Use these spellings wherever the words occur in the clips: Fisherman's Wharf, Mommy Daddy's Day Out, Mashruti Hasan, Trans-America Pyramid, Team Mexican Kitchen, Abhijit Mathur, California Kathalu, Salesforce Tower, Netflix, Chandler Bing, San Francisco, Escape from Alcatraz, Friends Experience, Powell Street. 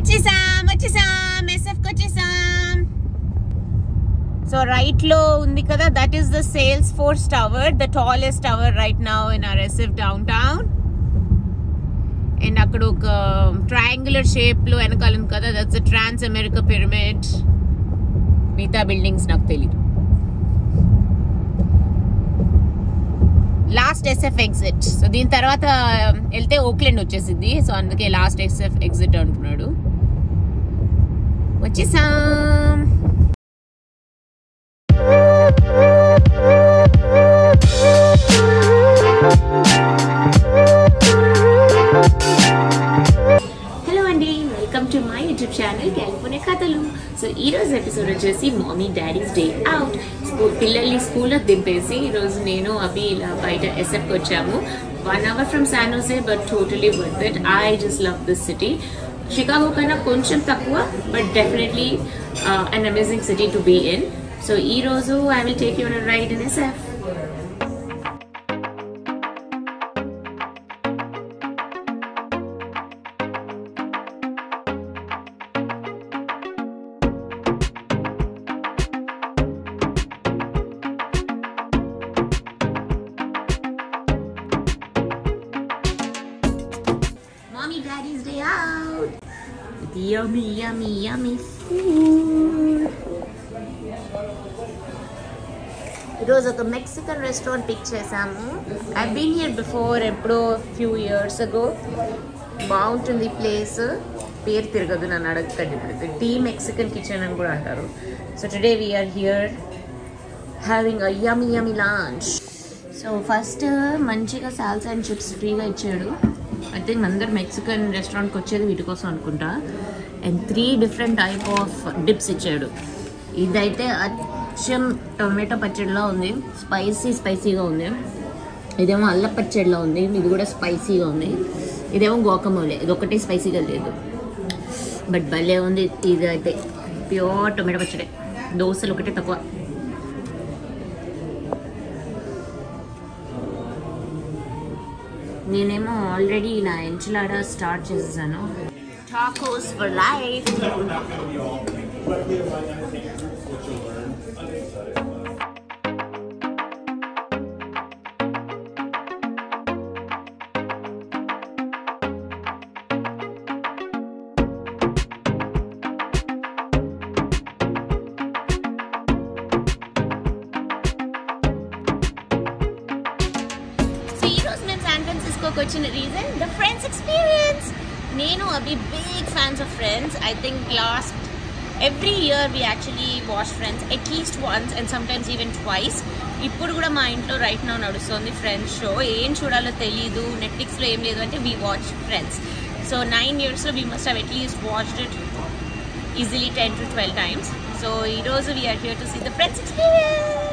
వచ్చేసాం. So right lo undi kada, that is the Salesforce Tower, the tallest tower right now in our SF downtown. And akkada oka triangular shape lo enakal undi kada, that's the Trans-America Pyramid. Meeta buildings naku teliyadu. Last SF exit. So din tarvata elthe Oakland vachesindi, so anduke last SF exit antunadu. Vachesam. Hello Andy, welcome to my YouTube channel California Kathalu. So ఈరోజు episode వచ్చేసి Mommy Daddy's Day Out. పిల్లల్ని స్కూల్లో దింపేసి ఈరోజు నేను అవి ఇలా బయట ఎస్ఎఫ్కి వచ్చాము. 1 hour from San Jose, but totally worth it. I just love this city. Chicago కన్నా కొంచెం తక్కువ, but definitely an amazing city to be in. So ఈరోజు I will take you on a ride in SF. Daddy's Day Out with yummy, yummy, yummy food. This is a Mexican restaurant picture. I've been here before, a few years ago. Bound to the place. Team Mexican Kitchen. So today we are here having a yummy, yummy lunch. So first, manchika salsa and chips free ga ichadu. I think another Mexican restaurant kochchedi veetu kosam anukunta, and 3 different type of dips ichadu. Idaithe acham tomato pachadi la undi, spicy ga undi. Idemo alla pachadi la undi, idu kuda spicy ga undi. Idemo guacamole, idokate spicy ga ledu, but balle undi. Idaithe pure tomato pachadi, dosalu okate takwa. నేనేమో already నా enchilada start చేసేసాను. Tacos for life. Question reason, the Friends Experience. Nenu abhi big fans of Friends. I think every year we actually watch Friends at least once and sometimes even twice. Ippudu kuda ma intlo right now nadustundi Friends show. Em chudalo teliyadu, Netflix lo em ledu ante we watch Friends. So 9 years lo we must have at least watched it easily 10 to 12 times. So ee roju we are here to see the Friends Experience.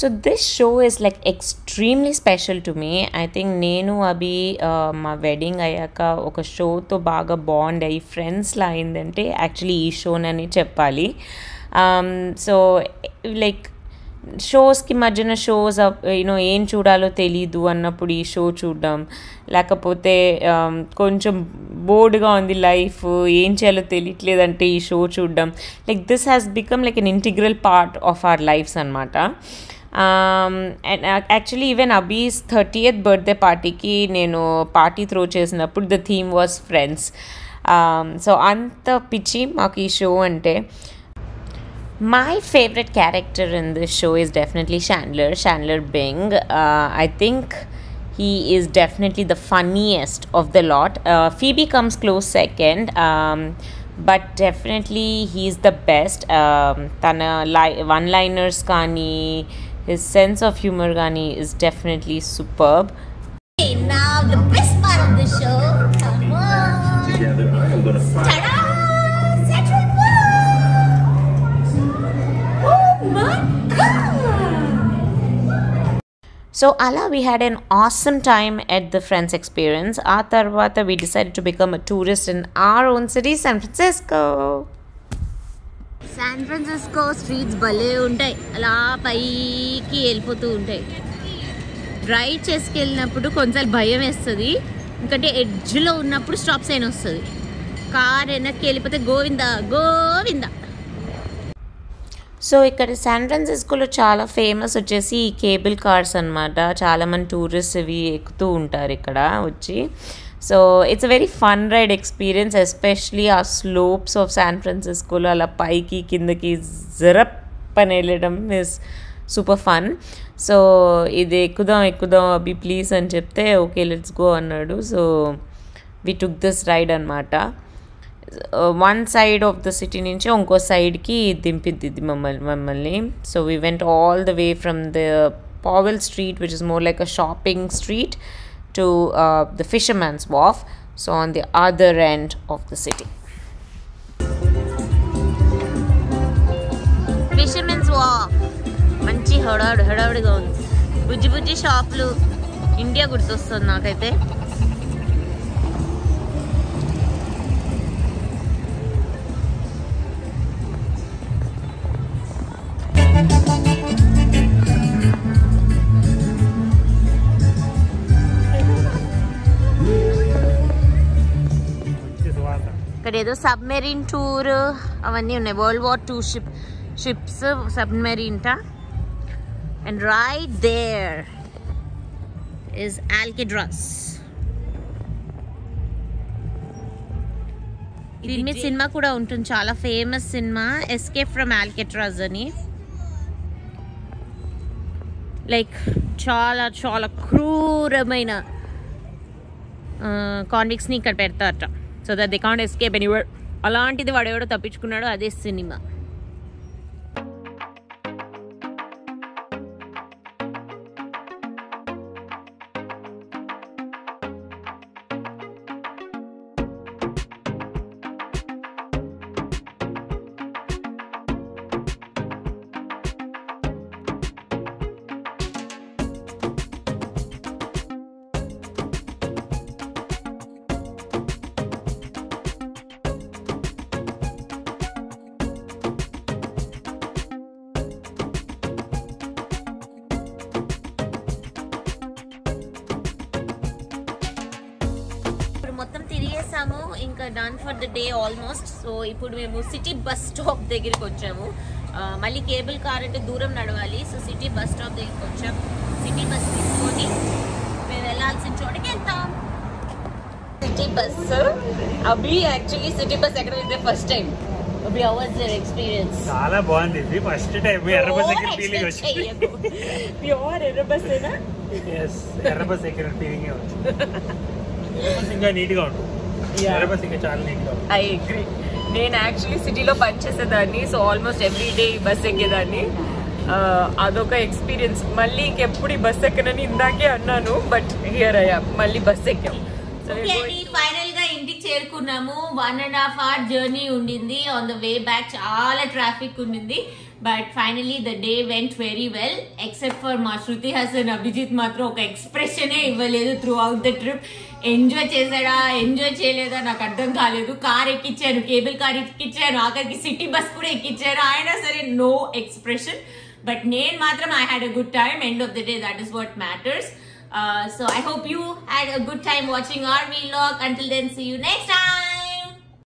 So this show is like extremely special to me. I think nenu abhi ma wedding ayyaka oka show tho baga bond ayi friends la indante actually ee show nani cheppali. So like shows ki madhyana shows em chudalo teliyadu annappudu ee show chuddam, lekapothe koncham bored ga undi life, em cheyalo teliyatledu ante ee show chuddam. Like this has become like an integral part of our lives anamata. And actually even Abhi's 30th birthday party ki nenu party throw chesinappudu the theme was Friends. So anta pichi maaku ee show ante. My favorite character in this show is definitely Chandler Bing. I think he is definitely the funniest of the lot. Phoebe comes close second, but definitely he's the best. One-liners kaani, his sense of humor kaani is definitely superb. Okay, now the best part of the show. Come on. Together, I am gonna find. Ta-da! Central Park! Oh my God! So, Ala, we had an awesome time at the Friends Experience. Atarvata, we decided to become a tourist in our own city, San Francisco. San Francisco streets bale untai. Ala pai ki elpotu untai. Drive cheskelnappudu konsal bhayam estadi. Inkante edge lo unnappudu stop sign ostadi. Car enakki elipothe govinda govinda. So ikkada San Francisco lo chaala famous vachesi cable cars anamata. Chaala man tourists vi ekkutu untaru ikkada vachi. So it's a very fun ride experience, especially our slopes of San Francisco. Ala paiki kindaki zirap paneledam is super fun. So ide ekkudam abi please ani chepte okay let's go annadu. So we took this ride anamata. One side of the city nunchi inko side ki dimpiddi mammalni. So we went all the way from the Powell Street, which is more like a shopping street, to the Fisherman's Wharf, so on the other end of the city. Fisherman's Wharf. Manchi hadavudu ga undi. Bujji bujji shoplu India gurtostundi nakaithe. Submarine tour, World War II ships, submarine ta. And right there is Alcatraz. This cinema kuda untundi, chala famous cinema, Escape from Alcatraz ani. Like chala kruramaina convicts ni ikkada pedtarata. So that they can't escape anywhere. Alantidi vadevadu tappichukunnadu ade cinema. Inka done for the day almost. So ipudu memu city bus stop degiriki vachamu. Malli cable car ante dooram nadavali. So city bus stop degiriki vacham. City bus isukoni mem ellalsin chodiki eltam. City bus abhi actually city bus ekkada is the first time. Abhi how was your experience? Chaala baagundi. This first time we error bus ekkada feeling vachindi. Pure error bus ena? Yes, error bus ekkada feeling e vachindi. Error bus inga neat ga undu. Yeah. I agree. I actually city lo panchesedani, so almost every day bus ekkedani. Adoka experience. Malli eppudi bus ekkanani indake annanu, but here I am. Malli bus ekkam. So we final ga intiki cherukunnamu. 1.5 hour journey undindi. On the way back chaala traffic undindi, but finally the day went very well, except for Mashruti Hasan Abhijit Mathur oka expression e ivvaledu throughout the trip. Enjoy chesada, enjoy cheyaleda నాకు అర్థం కాలేదు. Car ఎక్కిచ్చాను, cable car ఎక్కిచ్చాను, ఆఖరికి city bus కూడా ఎక్కిచ్చాను, అయినా సరే no expression. But నేను మాత్రం I had a good time. End of the day that is what matters. So I hope you had a good time watching our vlog. Until then see you next time.